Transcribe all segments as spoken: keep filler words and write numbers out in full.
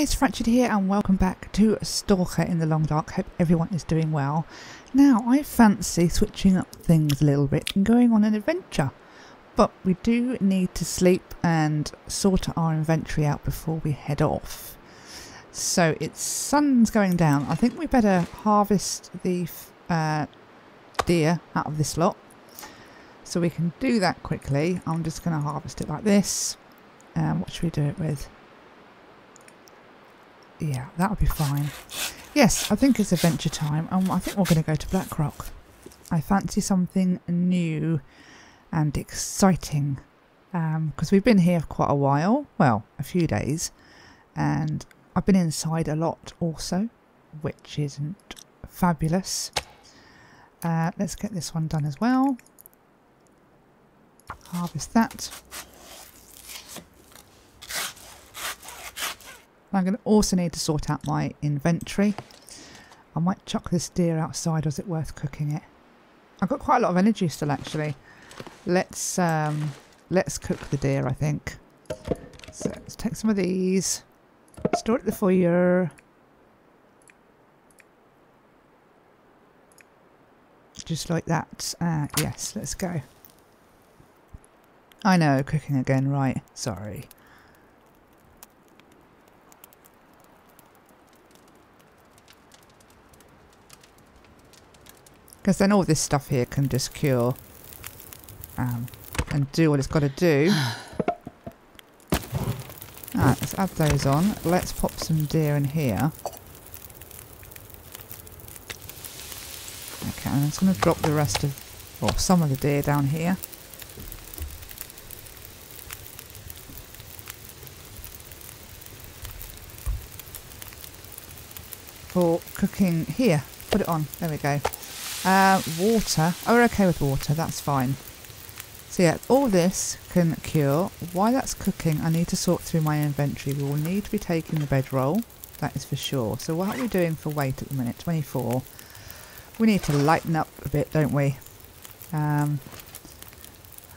guys, Fractured here and welcome back to Stalker in the Long Dark. Hope everyone is doing well. Now I fancy switching up things a little bit and going on an adventure, but we do need to sleep and sort our inventory out before we head off. So it's sun's going down. I think we better harvest the uh, deer out of this lot, so we can do that quickly. I'm just going to harvest it like this. And um, what should we do it with? Yeah, that'll be fine. Yes, I think it's adventure time. Um, I think we're going to go to Blackrock. I fancy something new and exciting, because um, we've been here for quite a while. Well, a few days, and I've been inside a lot also, which isn't fabulous. Uh, let's get this one done as well. Harvest that. I'm going to also need to sort out my inventory. I might chuck this deer outside, or is it worth cooking it? I've got quite a lot of energy still, actually. Let's um, let's cook the deer, I think. So let's take some of these, store it in the foyer. Just like that. Uh, yes, let's go. I know, cooking again, right. Sorry. Because then all this stuff here can just cure um, and do what it's got to do. Right, let's add those on. Let's pop some deer in here. Okay, I'm just going to drop the rest of, or some of the deer down here. For cooking here. Put it on. There we go. Uh, water. Oh, we're okay with water. That's fine. So yeah, all this can cure. While that's cooking, I need to sort through my inventory. We will need to be taking the bedroll. That is for sure. So what are we doing for weight at the minute? twenty-four. We need to lighten up a bit, don't we? Um,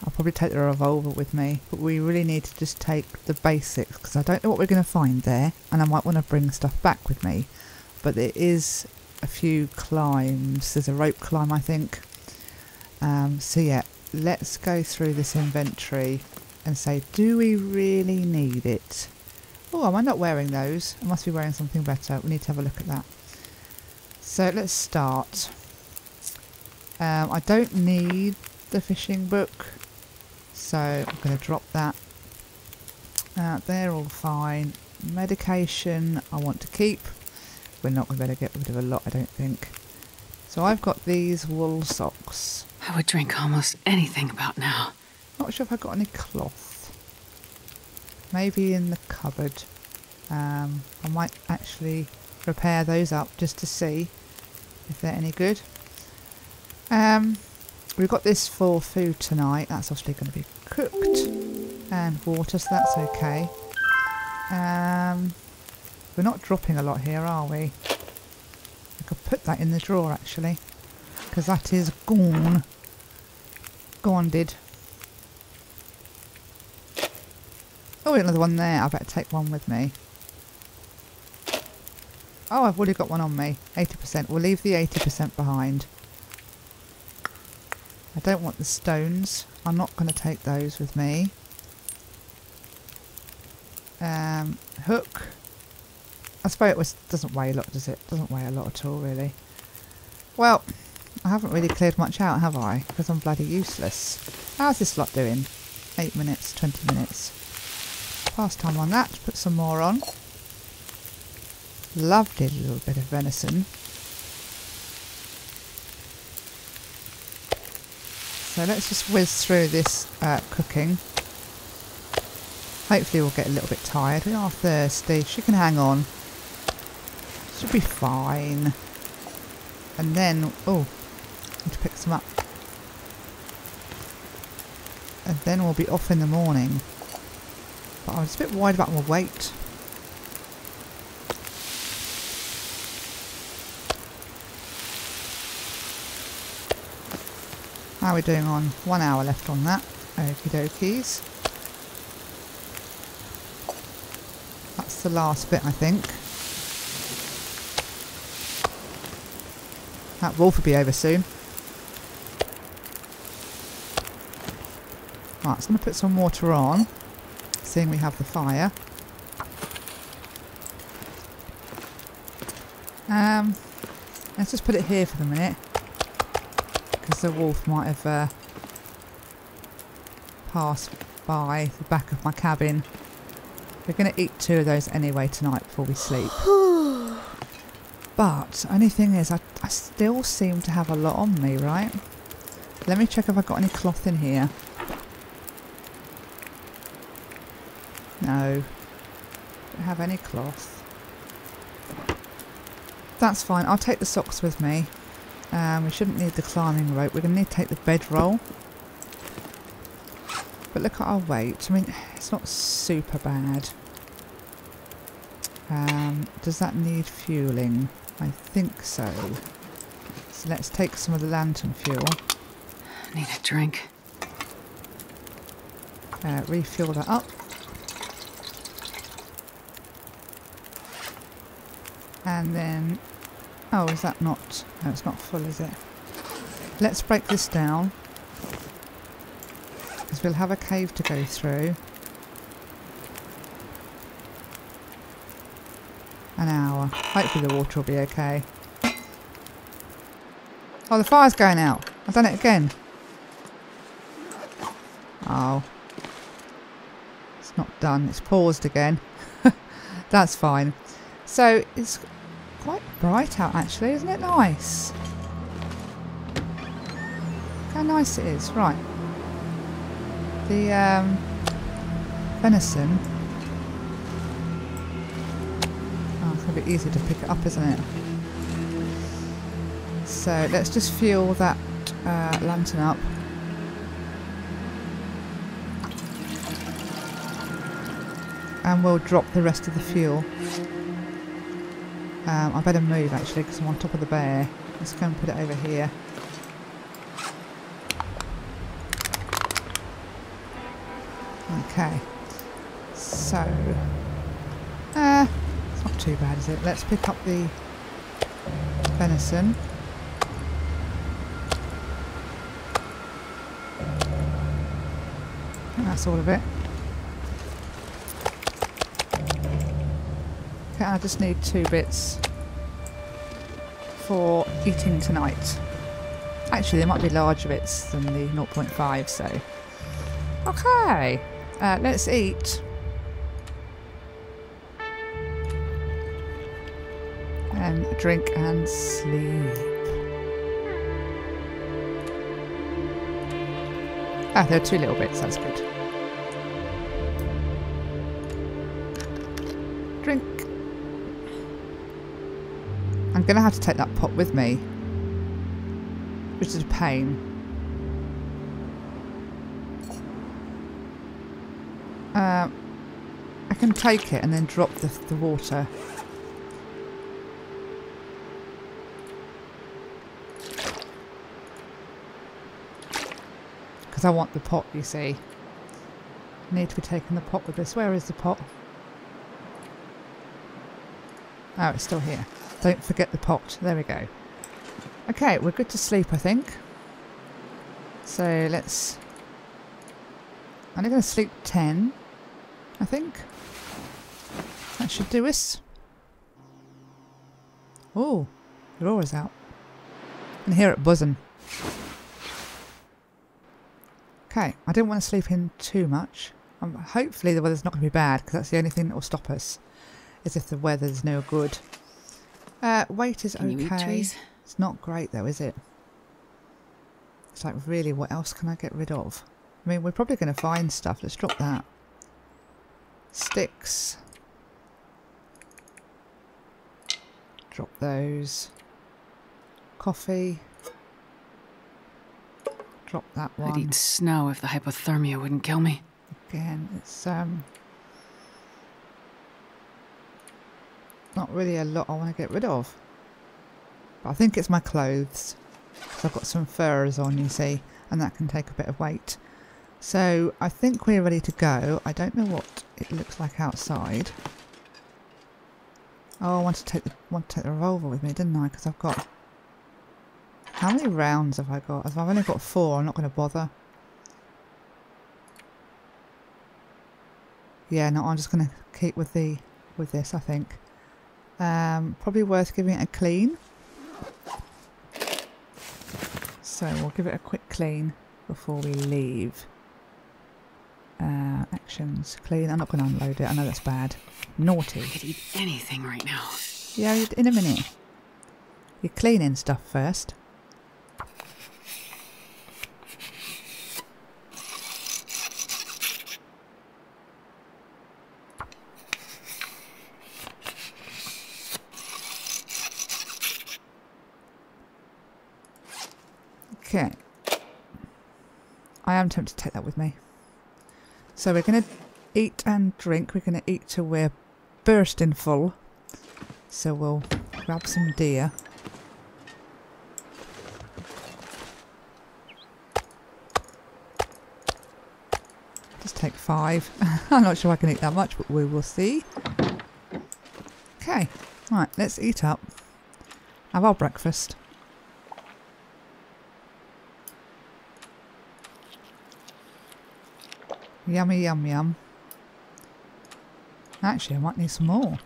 I'll probably take the revolver with me. But we really need to just take the basics, because I don't know what we're going to find there. And I might want to bring stuff back with me. But there is a few climbs. There's a rope climb, I think. Um, so yeah, let's go through this inventory and say, do we really need it? Oh, am I not wearing those? I must be wearing something better. We need to have a look at that. So let's start. Um, I don't need the fishing book, so I'm going to drop that. Uh, they're all fine. Medication I want to keep. We're not going to get rid of a lot, I don't think. So I've got these wool socks. I would drink almost anything about now. Not sure if I've got any cloth. Maybe in the cupboard. Um, I might actually repair those up just to see if they're any good. Um, we've got this for food tonight. That's obviously going to be cooked. And water, so that's okay. Um... We're not dropping a lot here, are we? I could put that in the drawer, actually. Because that is gone. Gone, did. Oh, another one there. I better take one with me. Oh, I've already got one on me. eighty percent. We'll leave the eighty percent behind. I don't want the stones. I'm not going to take those with me. Um, hook. I suppose it was, doesn't weigh a lot, does it? Doesn't weigh a lot at all, really. Well, I haven't really cleared much out, have I? Because I'm bloody useless. How's this lot doing? Eight minutes, twenty minutes. Pass time on that. Put some more on. Lovely little bit of venison. So let's just whiz through this uh, cooking. Hopefully we'll get a little bit tired. We are thirsty. She can hang on. Should be fine. And then, oh, I need to pick some up. And then we'll be off in the morning. But I was a bit worried about my weight. How are we doing on? One hour left on that. Okie dokies. That's the last bit, I think. That wolf will be over soon. Right, so I'm going to put some water on, seeing we have the fire. Um, let's just put it here for the minute, because the wolf might have uh, passed by the back of my cabin. We're going to eat two of those anyway tonight before we sleep. But only thing is, I, I still seem to have a lot on me, right? Let me check if I've got any cloth in here. No, don't have any cloth. That's fine, I'll take the socks with me. Um, we shouldn't need the climbing rope, we're going to need to take the bedroll. But look at our weight, I mean, it's not super bad. Um, does that need fueling? I think so. So let's take some of the lantern fuel. I need a drink. Uh, refuel that up. And then, oh, is that not, no, it's not full, is it? Let's break this down, because we'll have a cave to go through. An hour. Hopefully the water will be okay. Oh, the fire's going out. I've done it again. Oh. It's not done. It's paused again. That's fine. So it's quite bright out actually, isn't it nice? Look how nice it is. Right. The um, venison. Oh, it's going to be easy to pick it up, isn't it? So let's just fuel that uh, lantern up. And we'll drop the rest of the fuel. Um, I better move actually because I'm on top of the bear. Let's go and put it over here. Okay, so uh, it's not too bad, is it? Let's pick up the venison. I think that's all of it. I just need two bits for eating tonight. Actually, there might be larger bits than the zero point five, so... Okay, uh, let's eat. And um, drink and sleep. Ah, there are two little bits, that's good. I'm going to have to take that pot with me, which is a pain. Uh, I can take it and then drop the, the water. Because I want the pot, you see. I need to be taking the pot with this. Where is the pot? Oh, it's still here. Don't forget the pot. There we go. Okay, we're good to sleep, I think. So let's... I'm going to sleep ten, I think. That should do us. Oh, the roar is out. I can hear it buzzing. Okay, I don't want to sleep in too much. Um, hopefully the weather's not going to be bad, because that's the only thing that will stop us, is if the weather's no good. Uh, weight is okay. It's not great though, is it? It's like, really, what else can I get rid of? I mean, we're probably going to find stuff. Let's drop that. Sticks. Drop those. Coffee. Drop that one. I'd eat snow if the hypothermia wouldn't kill me. Again, it's um. not really a lot I want to get rid of. But I think it's my clothes. So I've got some furs on, you see, and that can take a bit of weight. So I think we're ready to go. I don't know what it looks like outside. Oh, I want to take the want to take the revolver with me, didn't I? Because I've got how many rounds have I got? If I've only got four, I'm not going to bother. Yeah, no, I'm just going to keep with the with this. I think um, probably worth giving it a clean. So we'll give it a quick clean before we leave. Uh, actions, clean. I'm not going to unload it. I know that's bad. Naughty. I could eat anything right now. Yeah, in a minute. You're cleaning stuff first. Okay. I am tempted to take that with me. So we're going to eat and drink. We're going to eat till we're bursting full. So we'll grab some deer. Just take five. I'm not sure I can eat that much, but we will see. Okay. Right, let's eat up. Have our breakfast. Yummy, yum, yum. Actually, I might need some more.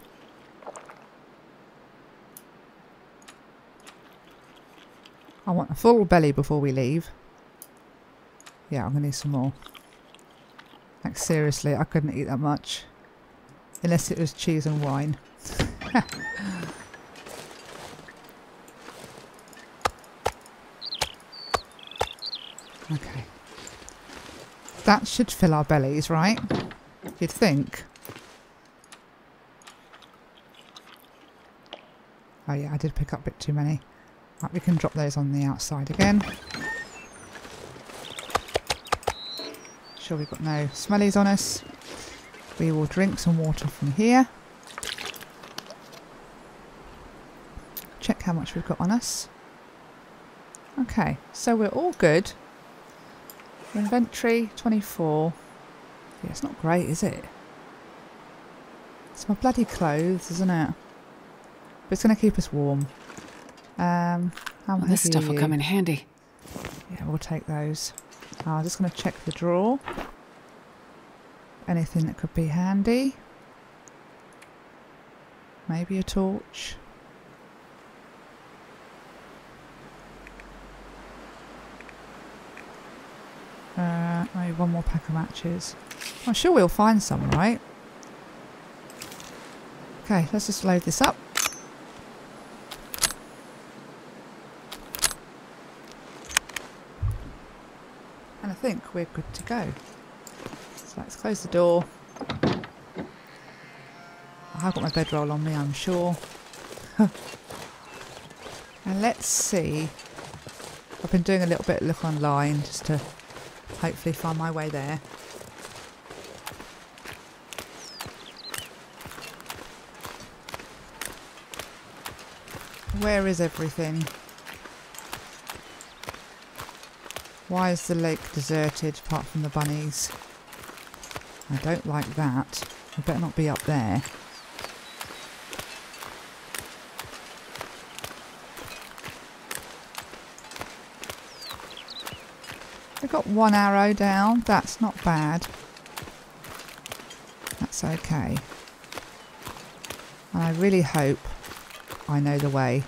I want a full belly before we leave. Yeah, I'm going to need some more. Like, seriously, I couldn't eat that much. Unless it was cheese and wine. Okay. That should fill our bellies, right? You'd think. Oh yeah, I did pick up a bit too many. Right, we can drop those on the outside again. Sure we've got no smellies on us. We will drink some water from here. Check how much we've got on us. Okay, so we're all good. Inventory twenty-four. Yeah, it's not great, is it? It's my bloody clothes, isn't it? But it's going to keep us warm. Um, how well, this stuff you? will come in handy. Yeah, we'll take those. Oh, I'm just going to check the drawer. Anything that could be handy. Maybe a torch. Uh, maybe one more pack of matches. I'm sure we'll find some, right? Okay, let's just load this up. And I think we're good to go. So let's close the door. I have got my bedroll on me, I'm sure. And let's see. I've been doing a little bit of look online just to hopefully find my way there. Where is everything? Why is the lake deserted apart from the bunnies? I don't like that. I better not be up there. I've got one arrow down. That's not bad. That's okay. And I really hope I know the way.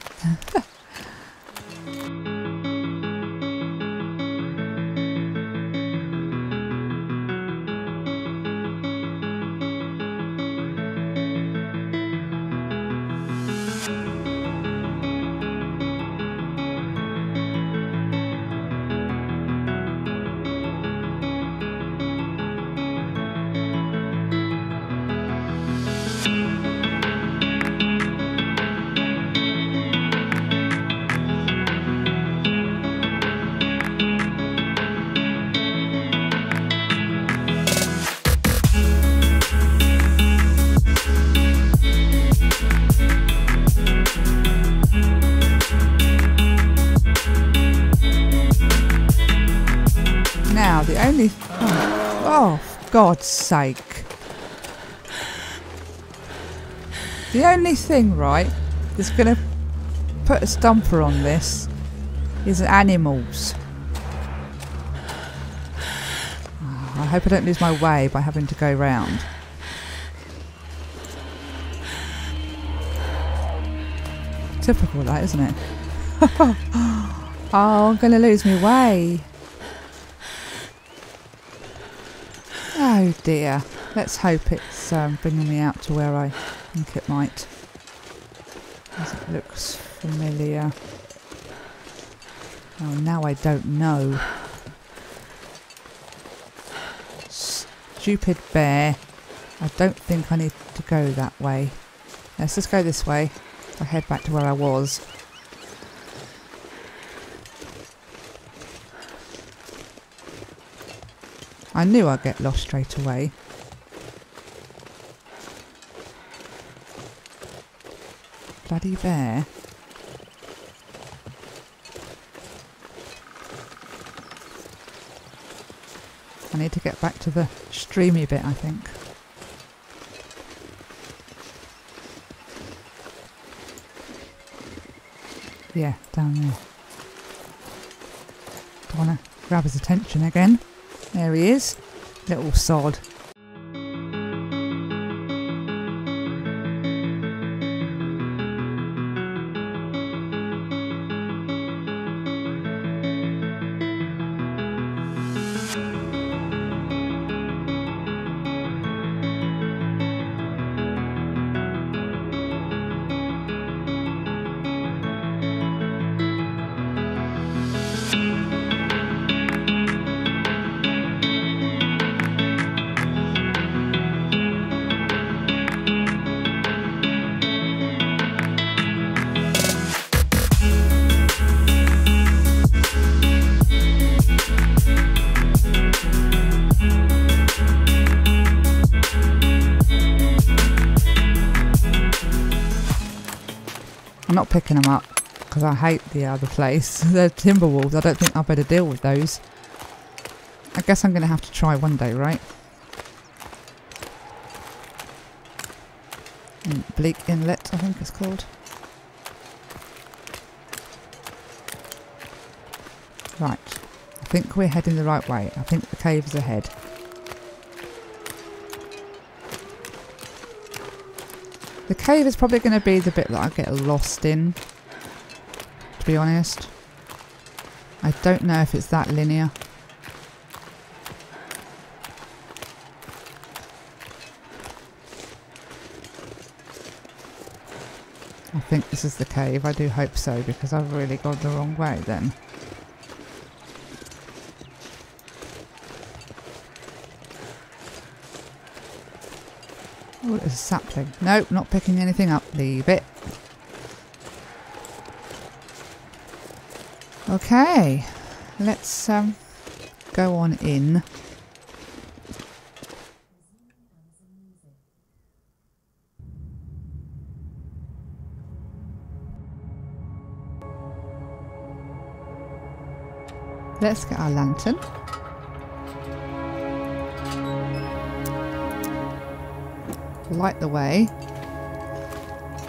God's sake. The only thing, right, that's going to put a stumper on this is animals. Oh, I hope I don't lose my way by having to go round. Typical that, isn't it? Oh, I'm going to lose my way. Oh dear. Let's hope it's um, bringing me out to where I think it might. As it looks familiar. Oh, now I don't know. Stupid bear. I don't think I need to go that way. Let's just go this way. I head back to where I was. I knew I'd get lost straight away. Bloody bear. I need to get back to the streamy bit, I think. Yeah, down there. Don't want to grab his attention again. There he is. Little sod. Not picking them up because I hate the other place. They're timberwolves. I don't think I better deal with those. I guess I'm going to have to try one day, right? In Bleak Inlet, I think it's called. Right. I think we're heading the right way. I think the cave is ahead. The cave is probably going to be the bit that I get lost in, to be honest. I don't know if it's that linear. I think this is the cave. I do hope so, because I've really gone the wrong way then. Oh, there's a sapling. Nope, not picking anything up. Leave it. Okay, let's um, go on in. Let's get our lantern. Light the way,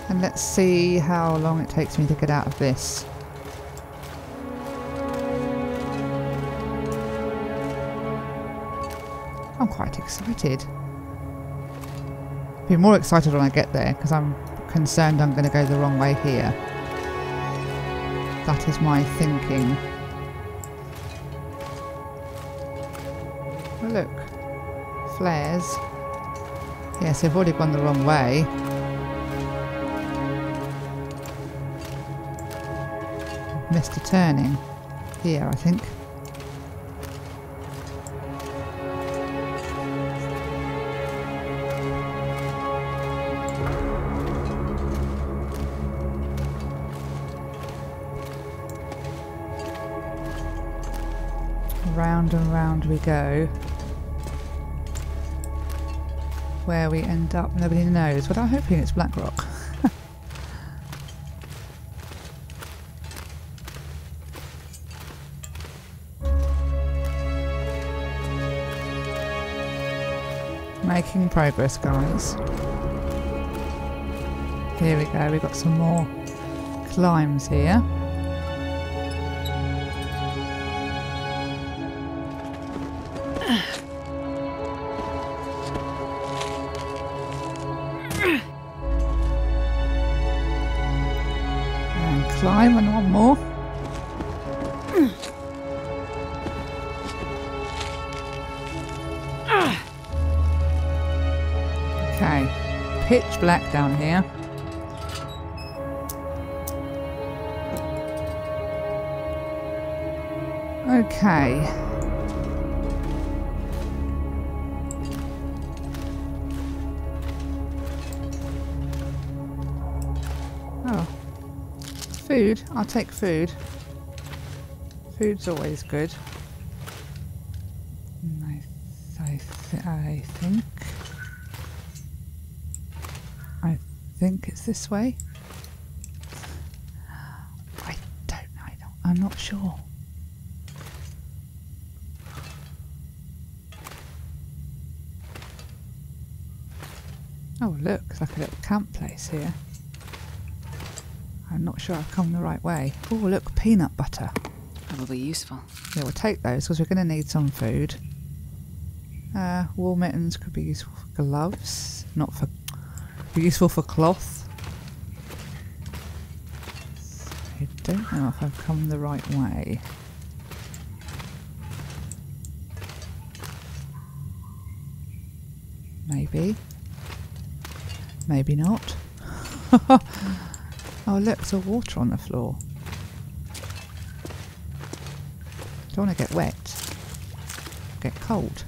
and let's see how long it takes me to get out of this. I'm quite excited. I'll be more excited when I get there because I'm concerned I'm going to go the wrong way here. That is my thinking. Oh, look, flares. Yes, I've already gone the wrong way. Missed a turning here, I think. Round and round we go. Where we end up, nobody knows, but I'm hoping it's Blackrock. Making progress, guys. Here we go, we've got some more climbs here. And climb and one more. Pitch black down here. Okay. Oh. Food. I'll take food. Food's always good. I, I, th I think. I think it's this way. I don't know. I don't, I'm not sure. Oh, look, it's like a little camp place here. I'm not sure I've come the right way. Oh, look, peanut butter. That will be useful. Yeah, we'll take those because we're going to need some food. Uh, wool mittens could be useful for gloves, not for. Be useful for cloth. So I don't know if I've come the right way. Maybe. Maybe not. Oh look, there's water on the floor. Don't want to get wet. Get cold.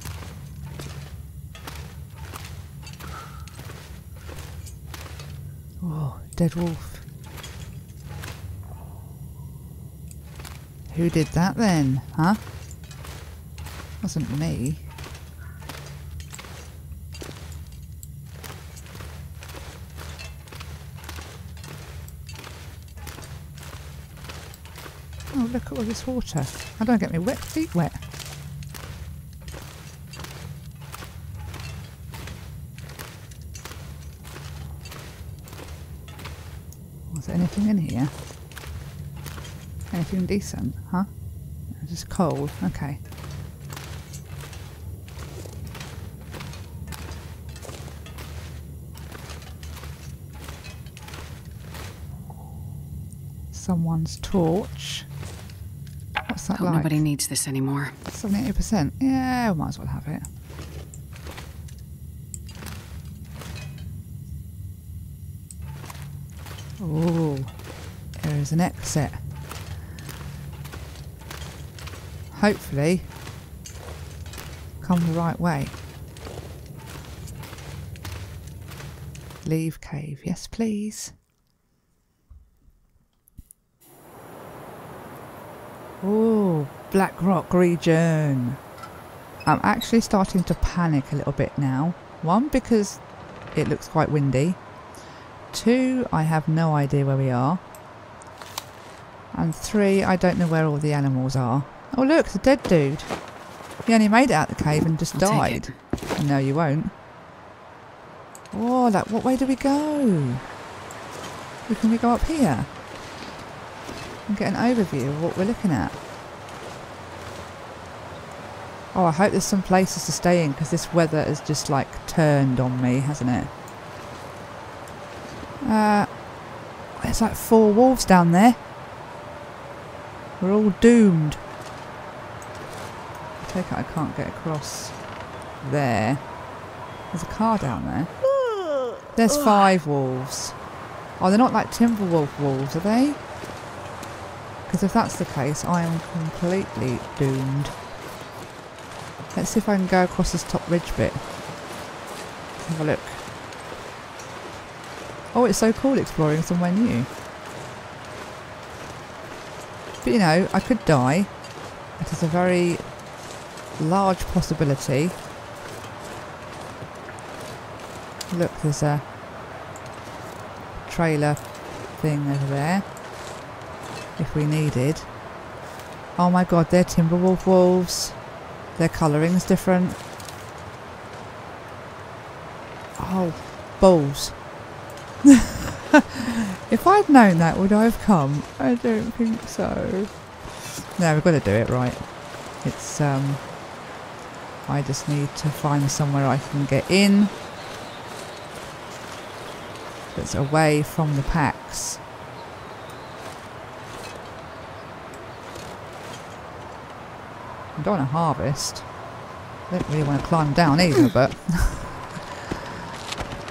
Dead wolf. Who did that then, huh? Wasn't me. Oh, look at all this water. I don't get my wet feet wet. Anything in here? Anything decent, huh? Just cold, okay. Someone's torch. What's that like? Nobody needs this anymore. seventy-eight percent. Yeah, we might as well have it. Oh, there is an exit. Hopefully, come the right way. Leave cave, yes please. Oh, Blackrock region. I'm actually starting to panic a little bit now. One, because it looks quite windy. Two, I have no idea where we are. And three, I don't know where all the animals are. Oh look, the dead dude. He only made it out the cave and just died. No, you won't. Oh, like, what way do we go? Can we go up here? And get an overview of what we're looking at. Oh, I hope there's some places to stay in because this weather has just like turned on me, hasn't it? Uh, there's like four wolves down there. We're all doomed. I take it I can't get across there. There's a car down there. There's five wolves. Oh, they're not like Timberwolf wolves, are they? Because if that's the case, I am completely doomed. Let's see if I can go across this top ridge bit. Let's have a look. Oh, it's so cool exploring somewhere new. But you know, I could die. That is a very large possibility. Look, there's a trailer thing over there. If we needed. Oh my god, they're Timberwolf wolves. Their colouring's different. Oh, balls. If I'd known that, would I have come? I don't think so. No, we've got to do it right. It's, um... I just need to find somewhere I can get in. That's away from the packs. I don't want to harvest. I don't really want to climb down either, but...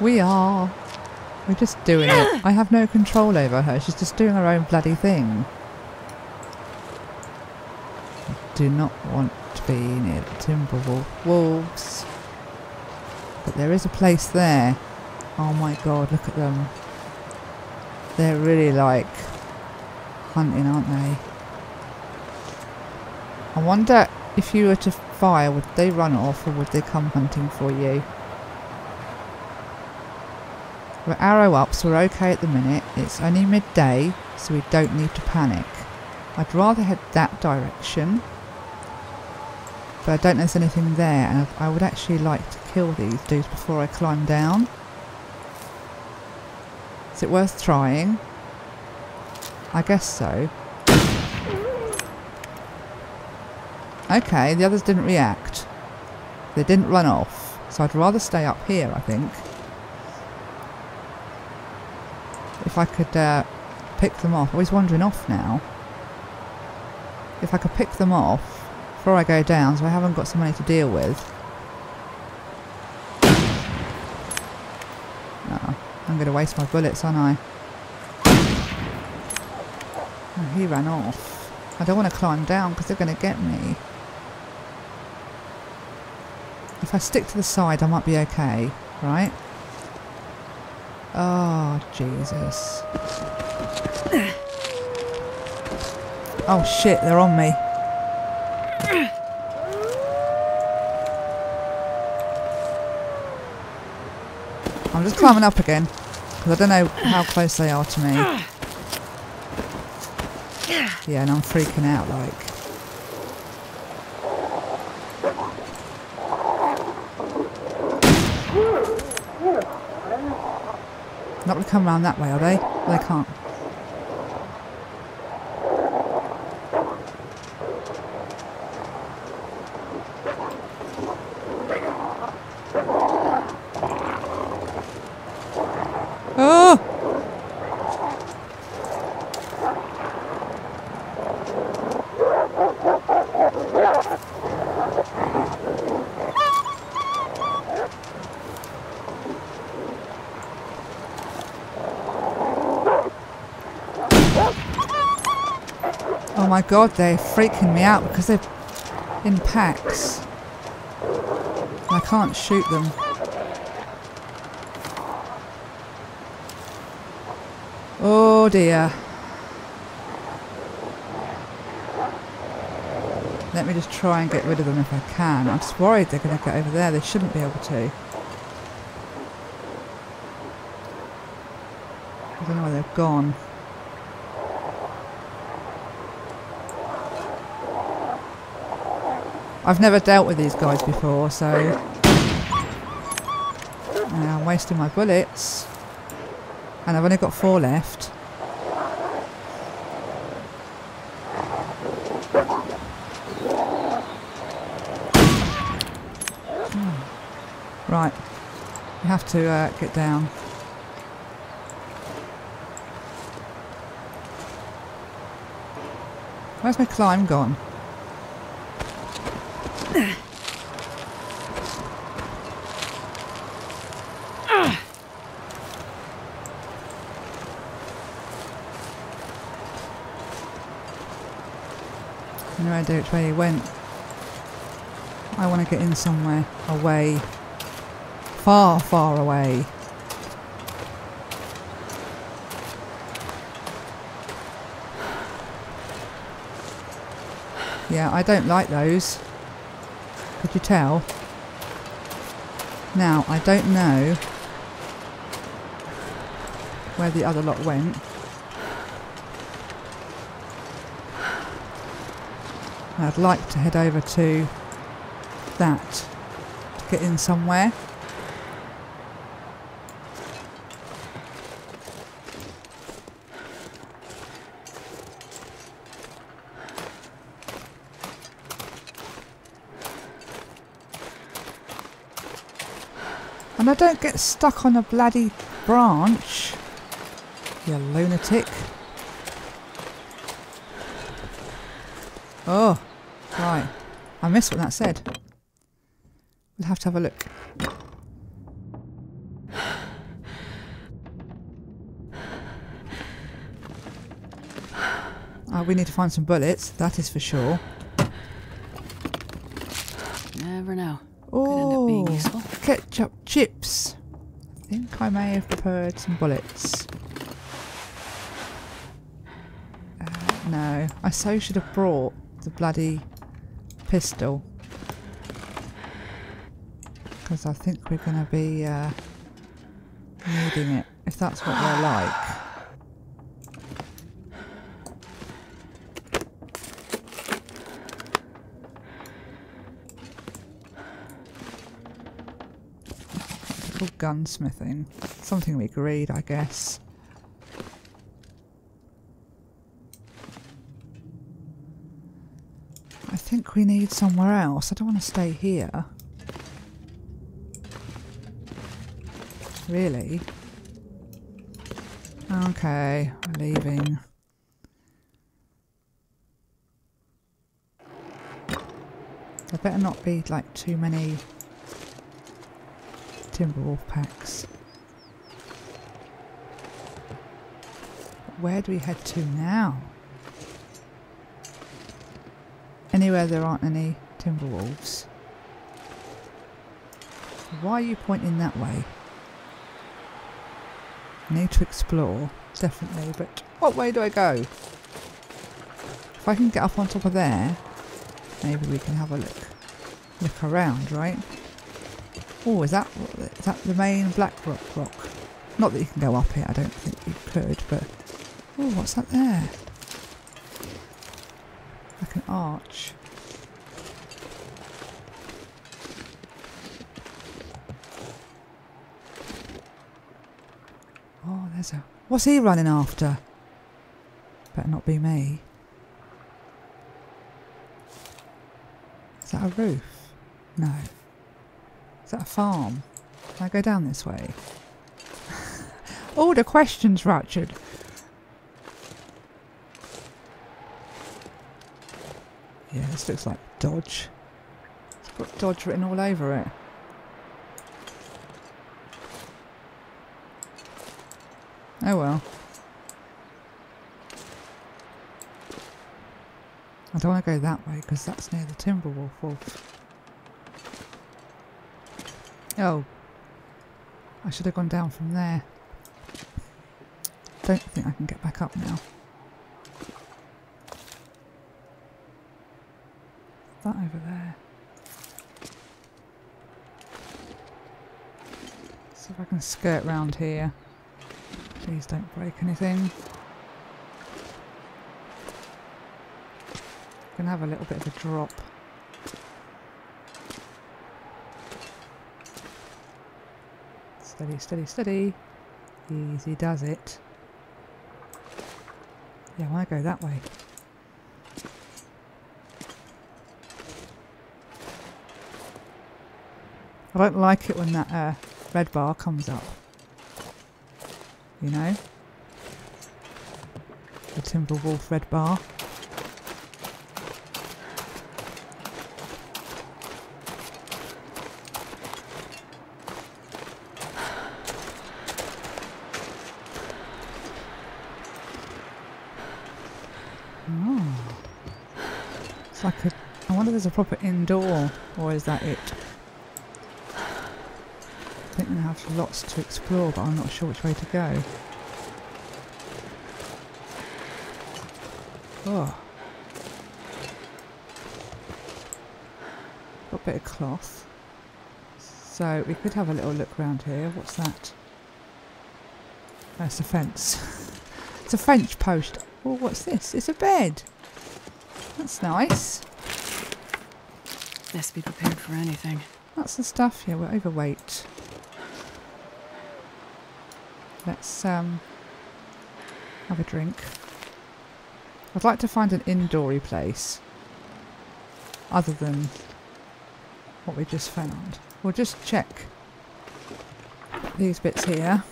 we are. We're just doing it. I have no control over her. She's just doing her own bloody thing. I do not want to be near the Timberwolf wolves. But there is a place there. Oh my god, look at them. They're really like hunting, aren't they? I wonder if you were to fire, would they run off or would they come hunting for you? We're arrow up, so we're okay at the minute. It's only midday, so we don't need to panic. I'd rather head that direction. But I don't know if there's anything there, and I would actually like to kill these dudes before I climb down. Is it worth trying? I guess so. Okay, the others didn't react. They didn't run off, so I'd rather stay up here, I think. If I could uh, pick them off. Oh, he's wandering off now. If I could pick them off before I go down, so I haven't got somebody to deal with. Uh-oh. I'm going to waste my bullets, aren't I? Oh, he ran off. I don't want to climb down because they're going to get me. If I stick to the side, I might be okay, right? Oh, Jesus. Oh, shit, they're on me. I'm just climbing up again, because I don't know how close they are to me. Yeah, and I'm freaking out, like... Not going to come around that way, are they? Well, they can't. Oh my god, they're freaking me out because they're in packs. I can't shoot them. Oh dear. Let me just try and get rid of them if I can. I'm just worried they're going to get over there. They shouldn't be able to. I don't know where they've gone. I've never dealt with these guys before, so... Now I'm wasting my bullets. And I've only got four left. Right. You have to uh, get down. Where's my climb gone? No idea which way he went. I want to get in somewhere away, far, far away. Yeah, I don't like those. Could you tell? Now, I don't know where the other lot went. I'd like to head over to that to get in somewhere. And I don't get stuck on a bloody branch. You lunatic. Oh, right. I missed what that said. We'll have to have a look. Oh, we need to find some bullets, that is for sure. Never know. Oh, could end up being useful. Ketchup chips. I think I may have prepared some bullets. Uh, no, I so should have brought the bloody pistol. Because I think we're going to be uh, needing it, if that's what we're like. Gunsmithing. Something we agreed, I guess. I think we need somewhere else. I don't want to stay here. Really? Okay, I'm leaving. There better not be like too many Timberwolf packs. Where do we head to now? Anywhere there aren't any Timberwolves. Why are you pointing that way? Need to explore, definitely, but what way do I go? If I can get up on top of there, maybe we can have a look. Look around, right? Oh, is that, is that the main Blackrock rock? Not that you can go up it, I don't think you could, but... Oh, what's that there? Like an arch. Oh, there's a... What's he running after? Better not be me. Is that a roof? No. Is that a farm? Can I go down this way? All the questions, Ratchet. Yeah, this looks like Dodge. It's got Dodge written all over it. Oh well. I don't want to go that way because that's near the Timberwolf Wolf. Oh, I should have gone down from there. Don't think I can get back up now. That over there. See if I can skirt round here. Please don't break anything. I'm gonna have a little bit of a drop. Steady, steady, steady. Easy does it. Yeah, I want to go that way. I don't like it when that uh, red bar comes up. You know? The Timberwolf red bar. Like a, I wonder if there's a proper indoor, or is that it? I think we have lots to explore, but I'm not sure which way to go. Oh. Got a bit of cloth. So we could have a little look round here. What's that? That's a fence. It's a French post. Oh, what's this? It's a bed. That's nice. Best be prepared for anything. That's the stuff. Yeah, we're overweight. Let's um have a drink. I'd like to find an indoory place other than what we just found. We'll just check these bits here.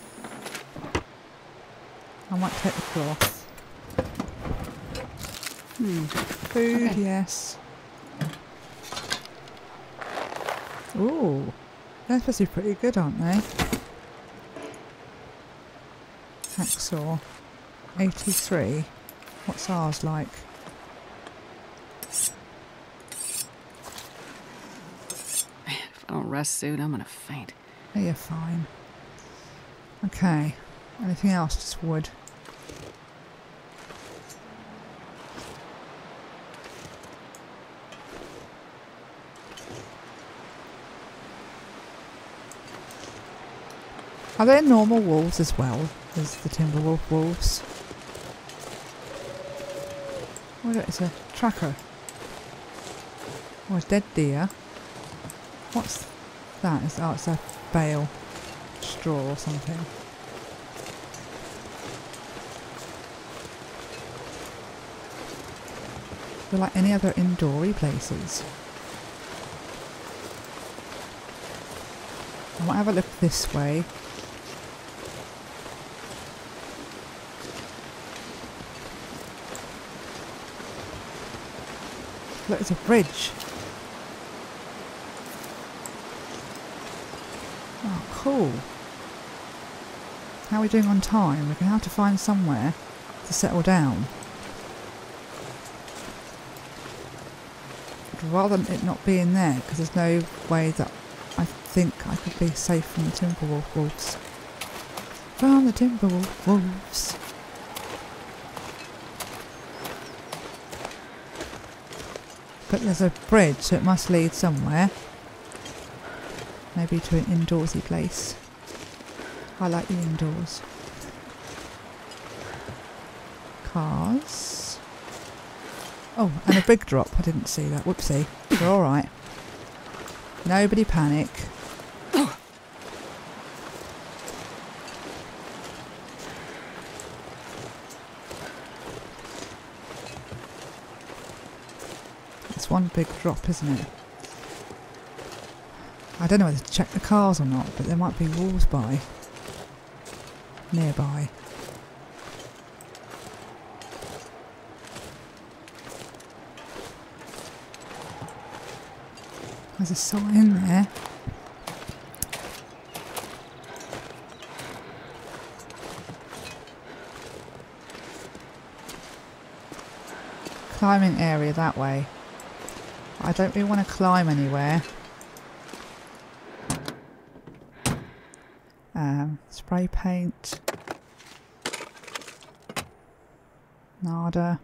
I might take the cloth. Hmm. Food, okay. Yes. Ooh. They're supposed to be pretty good, aren't they? Hacksaw. eighty-three. What's ours like? Man, if I don't rest soon, I'm gonna faint. Oh, you're fine. Okay. Anything else? Just wood. Are there normal wolves as well as the Timberwolf wolves? What is a tracker? Oh, it's dead deer. What's that? It's, oh, it's a bale, straw or something. They're like any other indoory places. I might have a look this way. Look, it's a bridge. Oh, cool. How are we doing on time? We're going to have to find somewhere to settle down. I'd rather it not be in there, because there's no way that I think I could be safe from the Timberwolf wolves. From the Timberwolf wolves. But there's a bridge, so it must lead somewhere. Maybe to an indoorsy place. I like the indoors. Cars. Oh, and a big drop. I didn't see that. Whoopsie. We're all right. Nobody panic. One big drop, isn't it? I don't know whether to check the cars or not, but there might be wolves by nearby. There's a sign there. Climbing area that way. I don't really want to climb anywhere. Um, spray paint. Nada.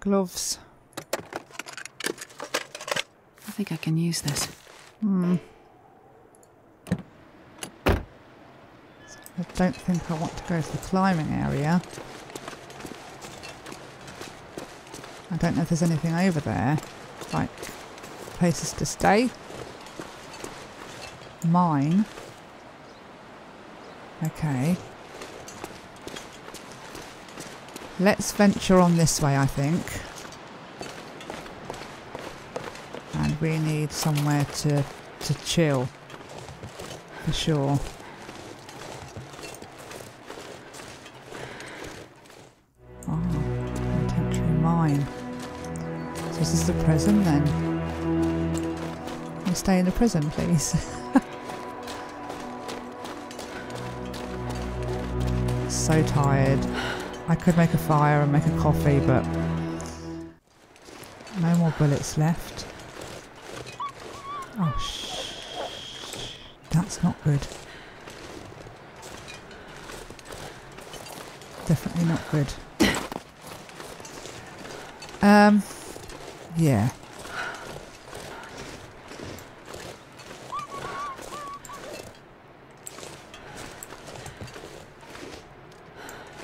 Gloves. I think I can use this. Hmm. I don't think I want to go to the climbing area. I don't know if there's anything over there. Like places to stay. Mine. Okay. Let's venture on this way, I think. We need somewhere to, to chill, for sure. Oh, potentially mine. So this is the prison then. Can you stay in the prison, please? So tired. I could make a fire and make a coffee, but no more bullets left. Oh, shh. That's not good. Definitely not good. Um, yeah.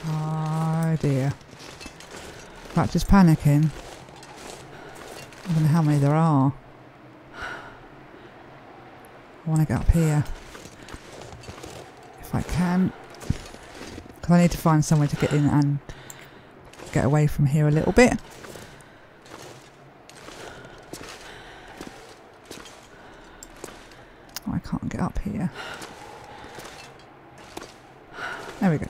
Oh dear. That's just panicking. I don't know how many there are. I want to get up here if I can. because I need to find somewhere to get in and get away from here a little bit. Oh, I can't get up here. There we go.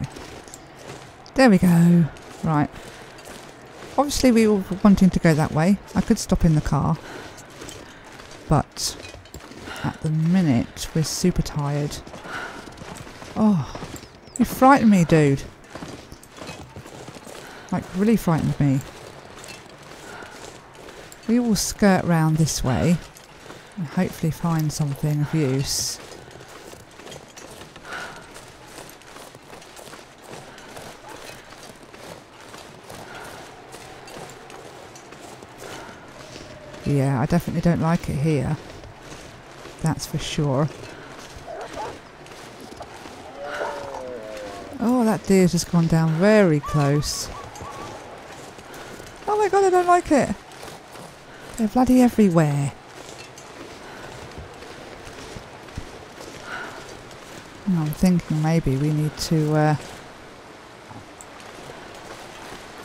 There we go. Right. Obviously we were wanting to go that way. I could stop in the car. But at the minute we're super tired. Oh, you frightened me, dude. Like, really frightened me. We will skirt round this way and hopefully find something of use. Yeah, I definitely don't like it here. That's for sure. Oh, that deer's just gone down very close. Oh my god, I don't like it. They're bloody everywhere. And I'm thinking maybe we need to uh,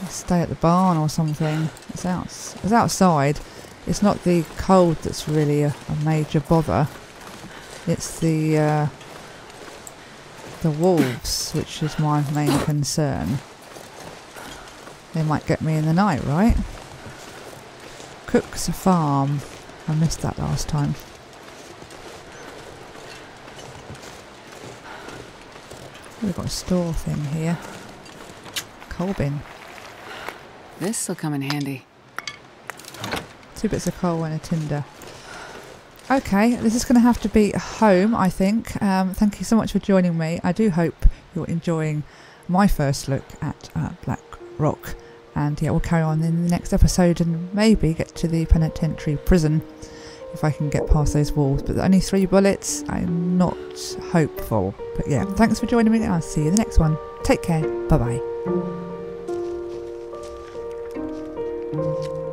stay at the barn or something. It's, out it's outside. It's not the cold that's really a, a major bother. It's the uh, the wolves, which is my main concern. They might get me in the night, right? Cook's farm. I missed that last time. We've got a store thing here. Coal bin. This'll come in handy. Two bits of coal and a tinder. Okay, this is going to have to be home, I think. Um, thank you so much for joining me. I do hope you're enjoying my first look at uh, Blackrock. And yeah, we'll carry on in the next episode and maybe get to the penitentiary prison if I can get past those walls. But only three bullets, I'm not hopeful. But yeah, thanks for joining me and I'll see you in the next one. Take care. Bye-bye.